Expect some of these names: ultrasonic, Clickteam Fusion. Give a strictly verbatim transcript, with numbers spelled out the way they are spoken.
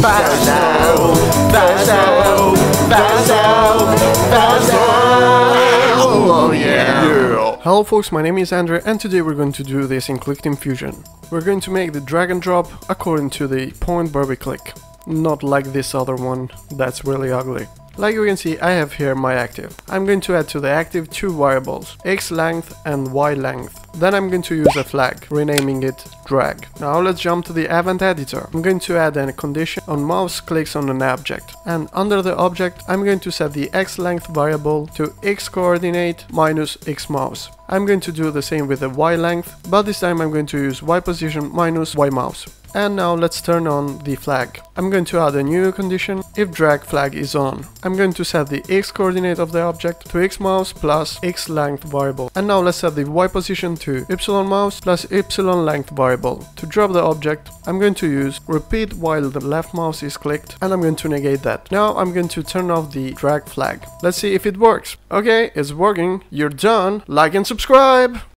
Fast out, fast out, fast out, fast out. Oh yeah. yeah. Hello folks, my name is Andre and today we're going to do this in Clickteam Fusion. We're going to make the drag and drop according to the point where we click. Not like this other one, that's really ugly. Like you can see, I have here my active. I'm going to add to the active two variables, x length and y length. Then I'm going to use a flag, renaming it drag. Now let's jump to the event editor. I'm going to add a condition on mouse clicks on an object. And under the object, I'm going to set the x length variable to x coordinate minus x mouse. I'm going to do the same with the y length, but this time I'm going to use y position minus y mouse. And now let's turn on the flag. I'm going to add a new condition, if drag flag is on. I'm going to set the x coordinate of the object to x mouse plus x length variable. And now let's set the y position to y mouse plus y length variable. To drop the object, I'm going to use repeat while the left mouse is clicked, and I'm going to negate that. Now I'm going to turn off the drag flag. Let's see if it works. Okay, it's working. You're done. Like and subscribe.